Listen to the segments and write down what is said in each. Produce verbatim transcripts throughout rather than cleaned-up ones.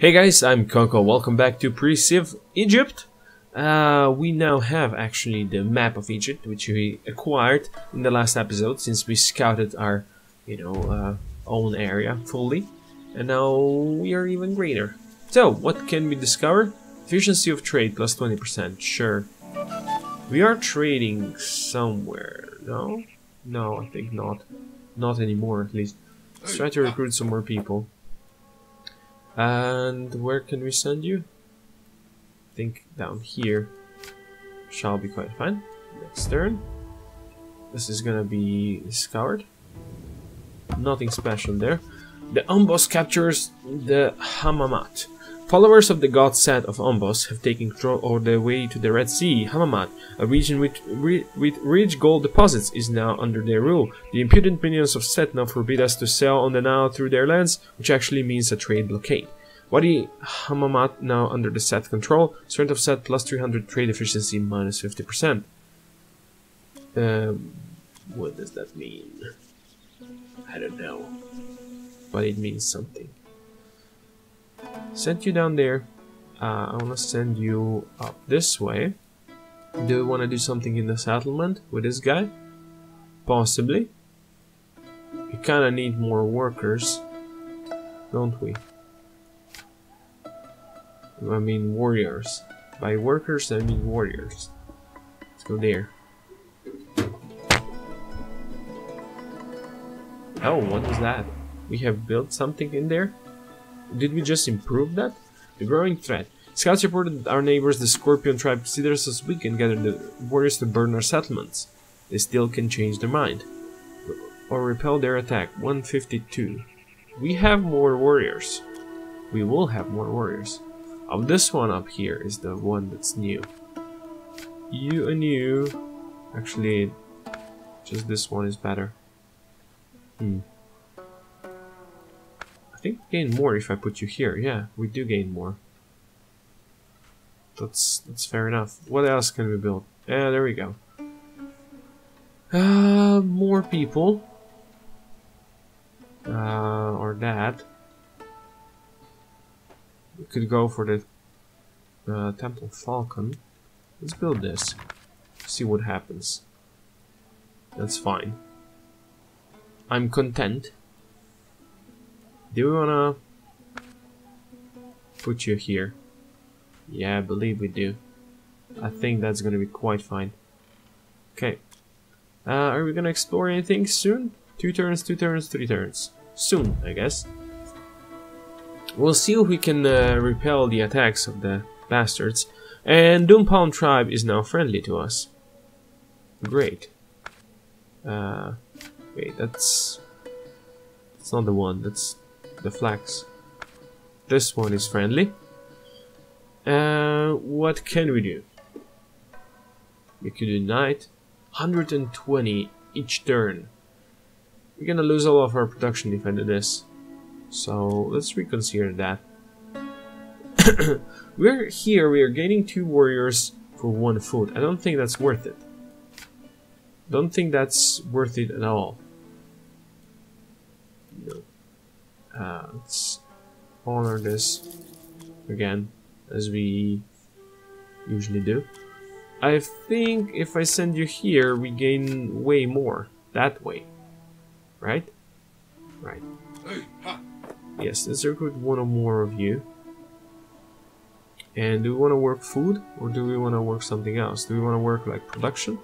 Hey guys, I'm Koko, welcome back to Pre-Civ Egypt. Uh, we now have actually the map of Egypt, which we acquired in the last episode, since we scouted our, you know, uh, own area fully. And now we are even greener. So, what can we discover? Efficiency of trade, plus twenty percent, sure. We are trading somewhere, no? No, I think not. Not anymore, at least. Let's try to recruit some more people. And where can we send you? I think down here shall be quite fine. Next turn. This is gonna be scoured. Nothing special there. The Ombos captures the Hammamat. Followers of the god Set of Ombos have taken control over the way to the Red Sea. Hammamat, a region with, with rich gold deposits, is now under their rule. The impudent minions of Set now forbid us to sail on the Nile through their lands, which actually means a trade blockade. Wadi Hammamat now under the Set control. Strength of Set plus three hundred, trade efficiency minus fifty percent. Um, what does that mean? I don't know. But it means something. Send you down there. Uh, I want to send you up this way. Do you want to do something in the settlement with this guy? Possibly. We kind of need more workers, don't we? I mean warriors. By workers, I mean warriors. Let's go there. Oh, what is that? We have built something in there? Did we just improve that? The growing threat. Scouts reported that our neighbors, the Scorpion tribe, considers us weak and gathered the warriors to burn our settlements. They still can change their mind. Or repel their attack. one fifty-two. We have more warriors. We will have more warriors. Oh, this one up here is the one that's new. You and you. Actually, just this one is better. Hmm. I think we gain more if I put you here. Yeah, we do gain more. That's that's fair enough. What else can we build? Yeah, there we go. Uh, more people. Uh, or that. We could go for the uh, Temple Falcon. Let's build this. See what happens. That's fine. I'm content. Do we wanna put you here? Yeah, I believe we do. I think that's gonna be quite fine. Okay. Uh, are we gonna explore anything soon? Two turns, two turns, three turns. Soon, I guess. We'll see if we can uh, repel the attacks of the bastards. And Doom Palm Tribe is now friendly to us. Great. Uh, wait, that's... That's not the one, that's... the flax. This one is friendly. Uh, what can we do? We could do knight. one hundred twenty each turn. We're gonna lose all of our production if I do this. So let's reconsider that. We're here, we are gaining two warriors for one food. I don't think that's worth it. Don't think that's worth it at all. No. Uh, let's honor this again, as we usually do. I think if I send you here, we gain way more that way, right? Right. Yes, let's recruit one or more of you. And do we want to work food, or do we want to work something else? Do we want to work like production?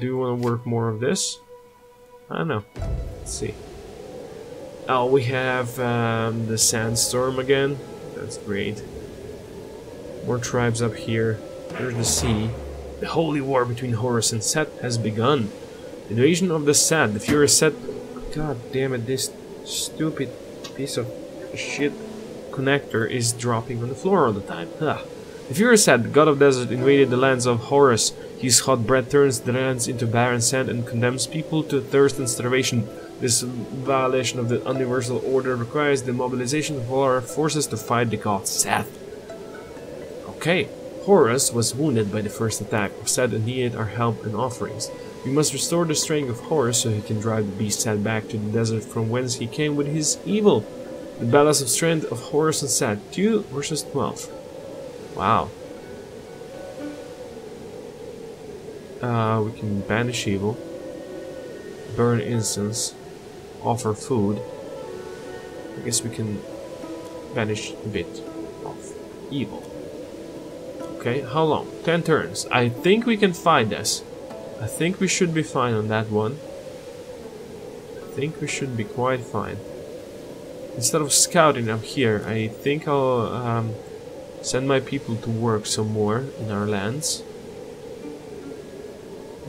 Do we want to work more of this? I don't know. Let's see. Oh, we have um, the sandstorm again. That's great. More tribes up here. There's the sea. The holy war between Horus and Set has begun. The invasion of the Set. The furious Set. God damn it! This stupid piece of shit connector is dropping on the floor all the time. Ugh. The furious Set, the god of desert, invaded the lands of Horus. His hot breath turns the lands into barren sand and condemns people to thirst and starvation. This violation of the universal order requires the mobilization of all our forces to fight the god Set. Okay, Horus was wounded by the first attack of Set and needed our help and offerings. We must restore the strength of Horus so he can drive the beast Set back to the desert from whence he came with his evil. The balance of strength of Horus and Set, two versus twelve. Wow. Uh, we can banish evil, burn incense, offer food. I guess we can banish a bit of evil. Okay, how long? ten turns. I think we can fight this. I think we should be fine on that one. I think we should be quite fine. Instead of scouting up here, I think I'll um, send my people to work some more in our lands.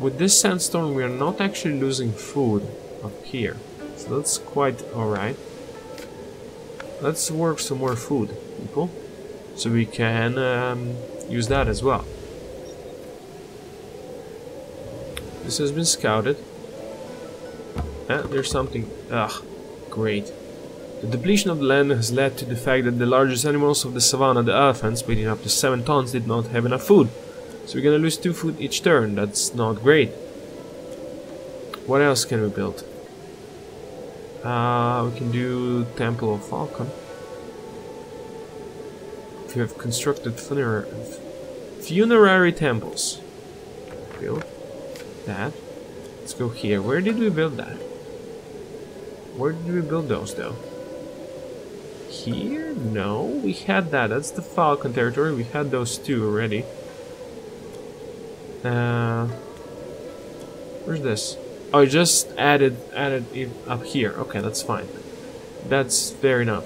With this sandstone, we are not actually losing food up here, so that's quite alright. Let's work some more food, people, so we can um, use that as well. This has been scouted. Ah, there's something. Ah, great. The depletion of the land has led to the fact that the largest animals of the savannah, the elephants, weighing up to seven tons, did not have enough food. So we're gonna lose two food each turn. That's not great. What else can we build? Uh, we can do Temple of Falcon. If you have constructed funer funerary temples. Build that. Let's go here. Where did we build that? Where did we build those though? Here? No, we had that. That's the Falcon territory. We had those two already. Uh, where's this? Oh, I just added added it up here. Okay, that's fine. That's fair enough.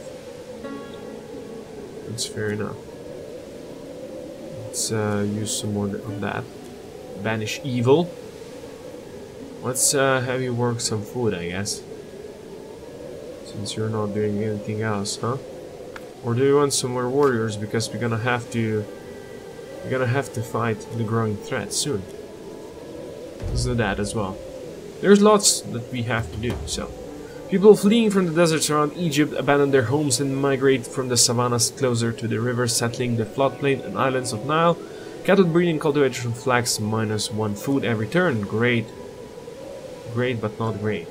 That's fair enough. Let's uh, use some more of that. Banish evil. Let's uh, have you work some food, I guess. Since you're not doing anything else, huh? Or do you want some more warriors? Because we're gonna have to. We're gonna have to fight the growing threat soon. Let's do that as well. There's lots that we have to do, so. People fleeing from the deserts around Egypt abandon their homes and migrate from the savannas closer to the rivers, settling the floodplain and islands of Nile. Cattle breeding cultivated from flax, minus one food every turn. Great. Great, but not great.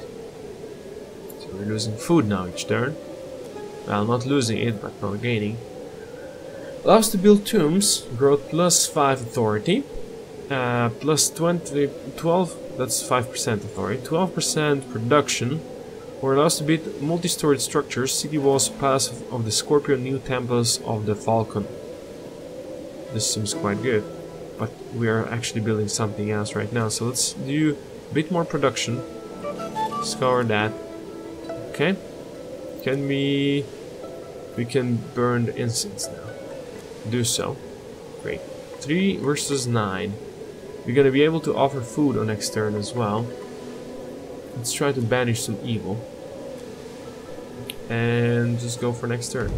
So we're losing food now each turn. Well, not losing it, but not gaining. Allows to build tombs, growth plus five authority, uh, plus twenty, twelve, that's five percent authority, twelve percent production, or allows to build multi-storied structures, city walls, palace of, of the Scorpion, new temples of the Falcon. This seems quite good, but we are actually building something else right now, so let's do a bit more production, scour that, okay, can we, we can burn the incense now. Do so. Great. three versus nine. We're gonna be able to offer food on next turn as well. Let's try to banish some evil. And just go for next turn.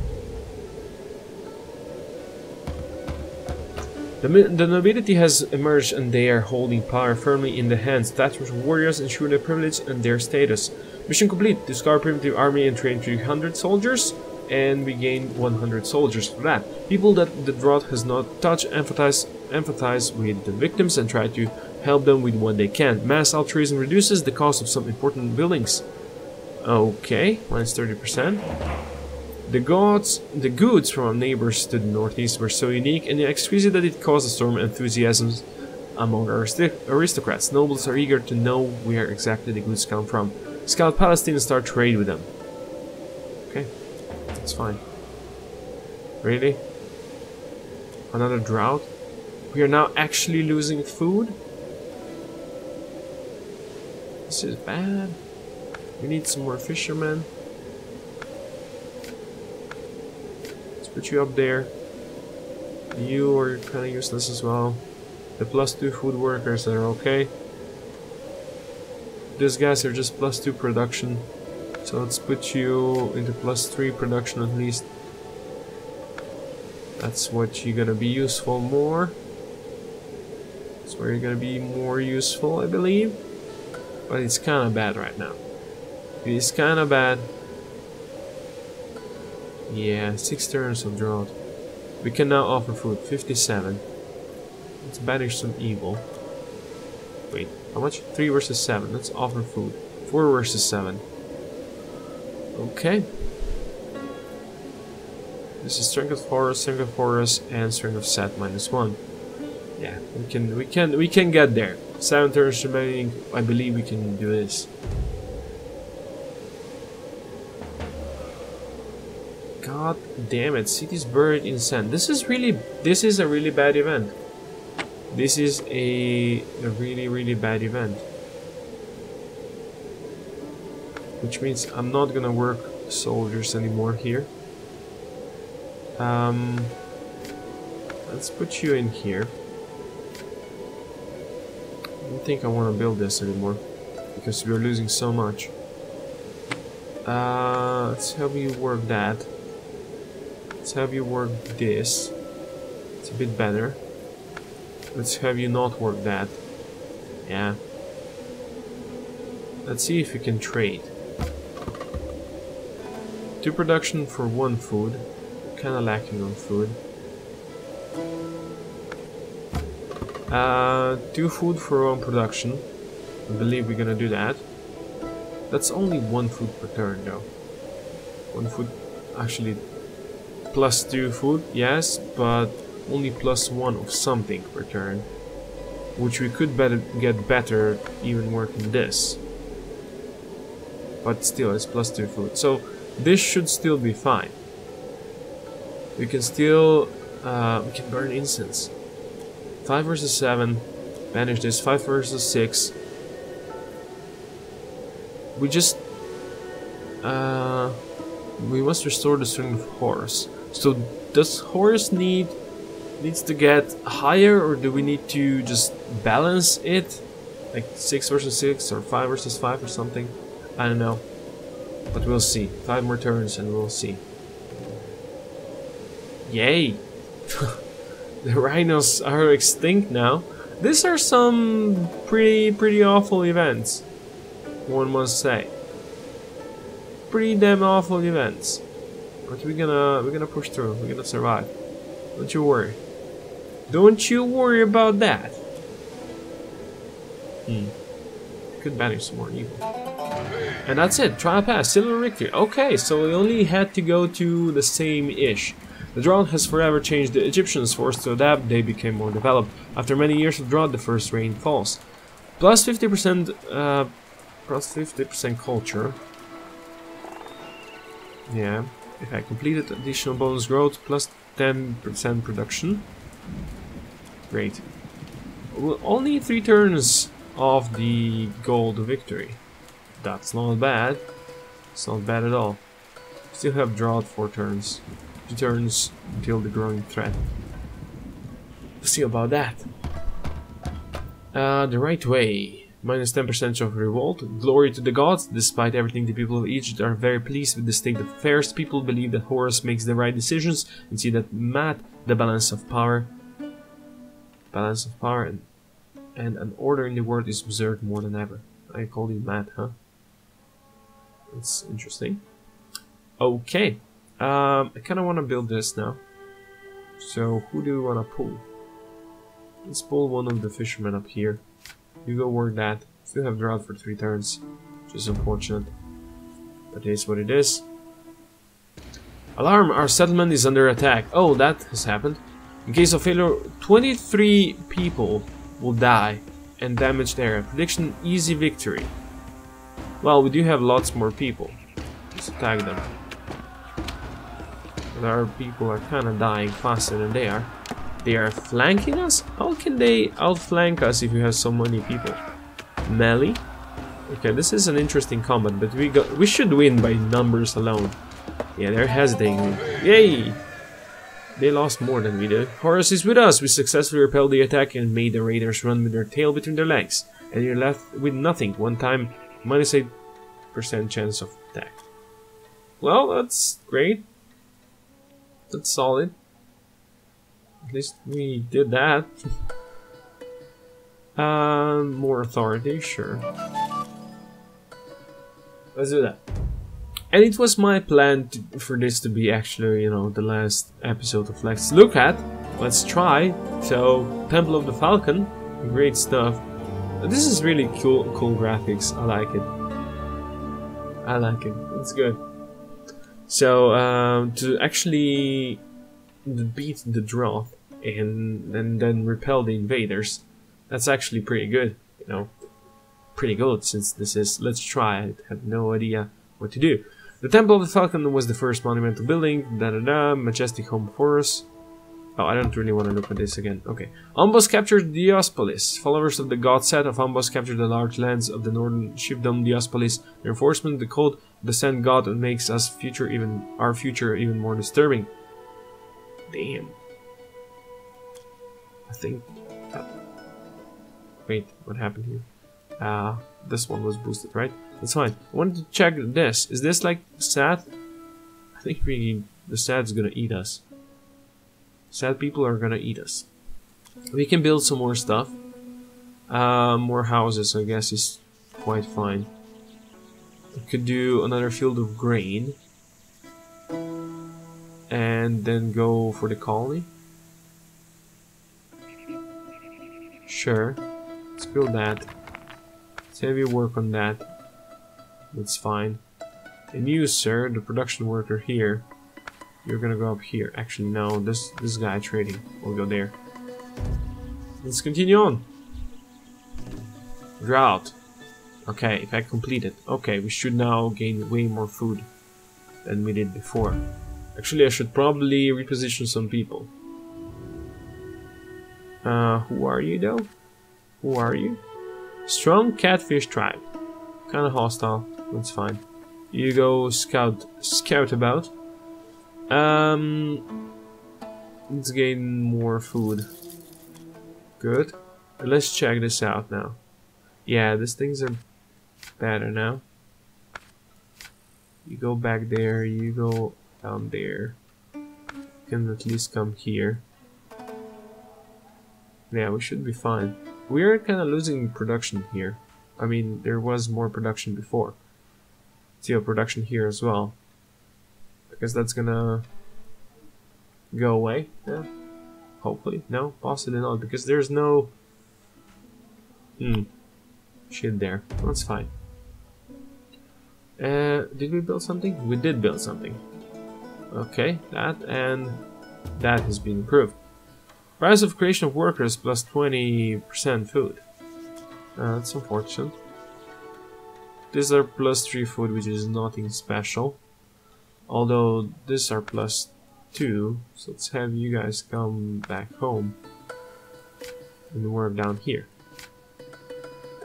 The, the nobility has emerged and they are holding power firmly in the hands. Tatars of warriors ensure their privilege and their status. Mission complete. Discard primitive army and train three hundred soldiers. And we gain one hundred soldiers for that. People that the drought has not touched empathize, empathize with the victims and try to help them with what they can. Mass altruism reduces the cost of some important buildings. Okay, minus thirty percent. The gods, the goods from our neighbors to the northeast were so unique and exquisite that it caused a storm of enthusiasm among aristocrats. Nobles are eager to know where exactly the goods come from. Scout Palestine and start trade with them. Okay. That's fine. Really? Another drought? We are now actually losing food? This is bad. We need some more fishermen. Let's put you up there. You are kind of useless as well. The plus two food workers are okay. These guys are just plus two production. So let's put you into plus three production at least. That's what you're gonna be useful more. That's where you're gonna be more useful, I believe. But it's kinda bad right now. It's kinda bad. Yeah, six turns of drought. We can now offer food, fifty-seven. Let's banish some evil. Wait, how much? three versus seven. Let's offer food. four versus seven. Okay, This is strength of Horus, strength of Horus, and strength of Set minus one. Yeah, we can, we can, we can get there. Seven turns remaining. I believe we can do this. God damn it! Cities buried in sand. This is really, this is a really bad event. This is a, a really, really bad event. Which means I'm not gonna work soldiers anymore here. Um, let's put you in here. I don't think I want to build this anymore because we're losing so much. Uh, let's have you work that. Let's have you work this. It's a bit better. Let's have you not work that. Yeah. Let's see if we can trade. Two production for one food. Kinda lacking on food. Uh, two food for one production. I believe we're gonna do that. That's only one food per turn though. One food, actually, plus two food, yes, but only plus one of something per turn. Which we could better get better even working this. But still, it's plus two food. So this should still be fine. We can still, uh, we can burn incense. five versus seven, banish this, five versus six. We just, uh, we must restore the strength of Horus. So does Horus need, needs to get higher, or do we need to just balance it? Like six versus six or five versus five or something? I don't know, but we'll see. Five more turns and we'll see. Yay! The rhinos are extinct now. These are some pretty, pretty awful events, one must say. Pretty damn awful events. But we're gonna, we're gonna push through. We're gonna survive. Don't you worry. Don't you worry about that. Hmm. Could banish some more evil. And that's it. Trial pass. Silver victory. Okay, so we only had to go to the same-ish. The drought has forever changed the Egyptians. Forced to adapt, they became more developed. After many years of drought, the first rain falls. Plus fifty percent, uh, plus fifty percent culture. Yeah. If I completed additional bonus growth, plus ten percent production. Great. We'll only need three turns of the gold victory. That's not bad. It's not bad at all. Still have drought four turns. Two turns until the growing threat. We'll see about that. Uh, the right way. Minus ten percent of revolt. Glory to the gods. Despite everything, the people of Egypt are very pleased with the state of affairs. People believe that Horus makes the right decisions and see that Mat, the balance of power. Balance of power and, and an order in the world is observed more than ever. I called you Mat, huh? That's interesting. Okay. Um, I kind of want to build this now. So who do we want to pull? Let's pull one of the fishermen up here. You go work that. Still have drought for three turns, which is unfortunate, but it is what it is. Alarm! Our settlement is under attack. Oh, that has happened. In case of failure, twenty-three people will die and damage the area. Prediction: easy victory. Well, we do have lots more people. Let's attack them. Our people are kind of dying faster than they are. They are flanking us? How can they outflank us if you have so many people? Melee? Okay, this is an interesting combat, but we got, we should win by numbers alone. Yeah, they're hesitating. Yay! They lost more than we did. Horus is with us! We successfully repelled the attack and made the raiders run with their tail between their legs. And you're left with nothing. One time, minus eight percent chance of attack. Well, that's great. That's solid. At least we did that. um, more authority, sure. Let's do that. And it was my plan to, for this to be actually, you know, the last episode of Let's Look At. Let's try. So, Temple of the Falcon. Great stuff. This is really cool, cool graphics. I like it. I like it. It's good. So um, to actually beat the drought and, and then repel the invaders, that's actually pretty good, you know, pretty good, since this is, let's try it, had no idea what to do. The Temple of the Falcon was the first monumental building, da da da, majestic home of Horus. Oh, I don't really want to look at this again. Okay. Ombos captured Diospolis. Followers of the god Set of Ombos captured the large lands of the northern chiefdom Diospolis. The enforcement, the cold, the sand god makes us future even our future even more disturbing. Damn. I think that... Wait, what happened here? Uh, this one was boosted, right? That's fine. I wanted to check this. Is this like sad? I think we the sad's gonna eat us. Sad people are gonna eat us. We can build some more stuff. Uh, more houses, I guess, is quite fine. We could do another field of grain. And then go for the colony. Sure. Let's build that. Let's have you work on that. That's fine. And you, sir, the production worker here. You're gonna go up here. Actually, no, this this guy trading. We'll go there. Let's continue on. Drought. Okay, if I complete it. Okay, we should now gain way more food than we did before. Actually, I should probably reposition some people. Uh, who are you though? Who are you? Strong catfish tribe. Kinda hostile. That's fine. You go scout scout about. Um, let's gain more food. Good. Let's check this out now. Yeah, these things are better now. You go back there, you go down there. You can at least come here. Yeah, we should be fine. We're kind of losing production here. I mean, there was more production before. Still production here as well. Because that's gonna go away, yeah. Hopefully, no, possibly not, because there's no hmm shit there. That's fine. Uh, did we build something? We did build something. Okay, that and that has been improved. Price of creation of workers plus twenty percent food. Uh, that's unfortunate. These are plus three food, which is nothing special. Although, these are plus two, so let's have you guys come back home and work down here.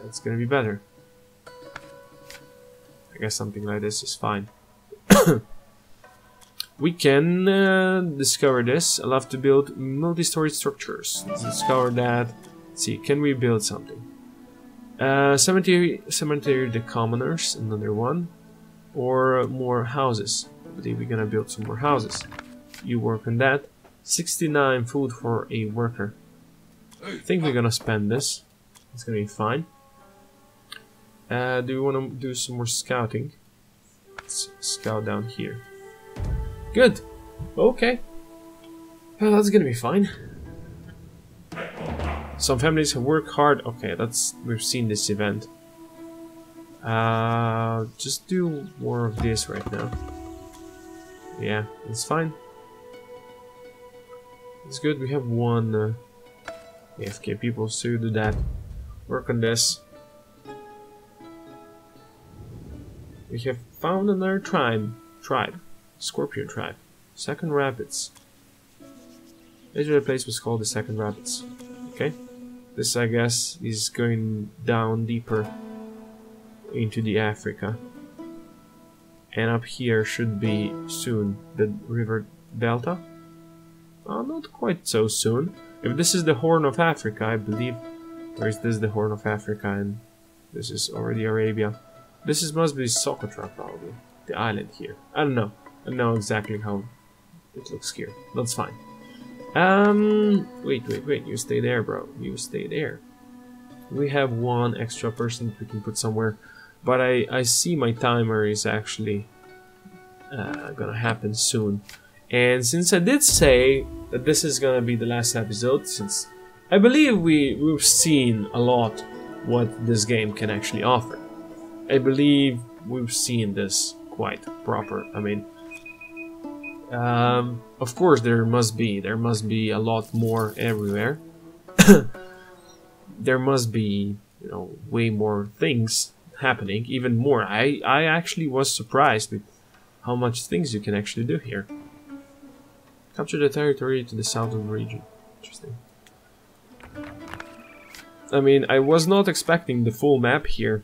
That's gonna be better. I guess something like this is fine. We can uh, discover this. I love to build multi-story structures. Let's discover that. Let's see, can we build something? Uh, cemetery, cemetery the commoners, another one. Or more houses. I believe we're gonna build some more houses. You work on that. sixty-nine food for a worker. I think we're gonna spend this. It's gonna be fine. Uh, do we wanna do some more scouting? Let's scout down here. Good! Okay. Well, that's gonna be fine. Some families work hard. Okay, that's, we've seen this event. Uh, just do more of this right now. Yeah, it's fine. It's good. We have one uh, A F K people, so you do that. Work on this. We have found another tribe. Tribe. Scorpion tribe. Second Rapids. Later the place was called the Second Rapids. Okay. This, I guess, is going down deeper into the Africa, and up here should be soon the river delta. Oh, not quite so soon. If this is the Horn of Africa, I believe, or is this the Horn of Africa and this is already Arabia? This is must be Socotra, probably the island here. I don't know. I don't know exactly how it looks here. That's fine. Um, wait, wait, wait. You stay there, bro. You stay there. We have one extra person that we can put somewhere. But I, I see my timer is actually uh, gonna happen soon. And since I did say that this is gonna be the last episode, since I believe we, we've seen a lot what this game can actually offer. I believe we've seen this quite proper. I mean, Um, of course there must be. There must be a lot more everywhere. There must be, you know, way more things happening, even more. I, I actually was surprised with how much things you can actually do here. Capture the territory to the southern region. Interesting. I mean, I was not expecting the full map here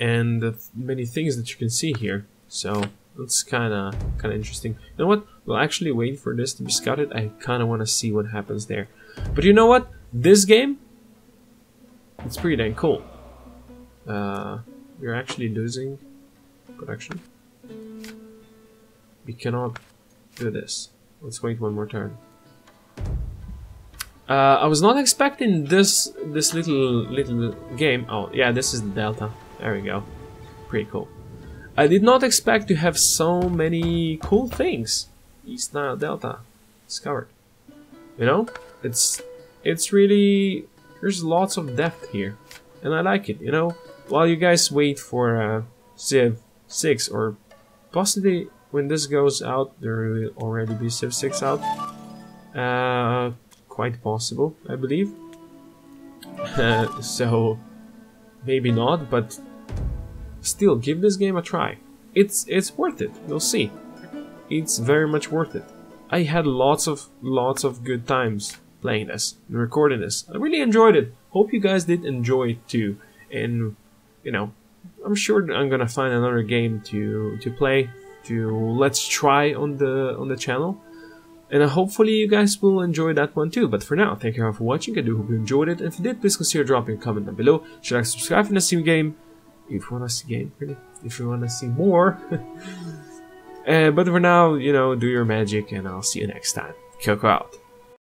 and the many things that you can see here, so that's kind of kind of interesting. You know what, we'll actually wait for this to be scouted. I kind of want to see what happens there, but you know what, this game, it's pretty dang cool. Uh, we're actually losing production. We cannot do this. Let's wait one more turn. Uh, I was not expecting this this little little game. Oh yeah, this is the Delta. There we go. Pretty cool. I did not expect to have so many cool things. East Nile Delta discovered. You know, it's it's really, there's lots of depth here, and I like it. You know, while you guys wait for uh, Civ six, or possibly when this goes out, there will already be Civ six out. Uh, Quite possible, I believe. Uh, so maybe not, but still, give this game a try. It's it's worth it. You'll see. It's very much worth it. I had lots of lots of good times playing this and recording this. I really enjoyed it. Hope you guys did enjoy it too. And you know, I'm sure I'm gonna find another game to to play to let's try on the on the channel. And hopefully you guys will enjoy that one too. But for now, thank you all for watching. I do hope you enjoyed it. If you did, please consider dropping a comment down below. Should I like, subscribe in a Steam game? If you want to see game, really? If you want to see more. uh, but for now, you know, do your magic, and I'll see you next time. Koko out.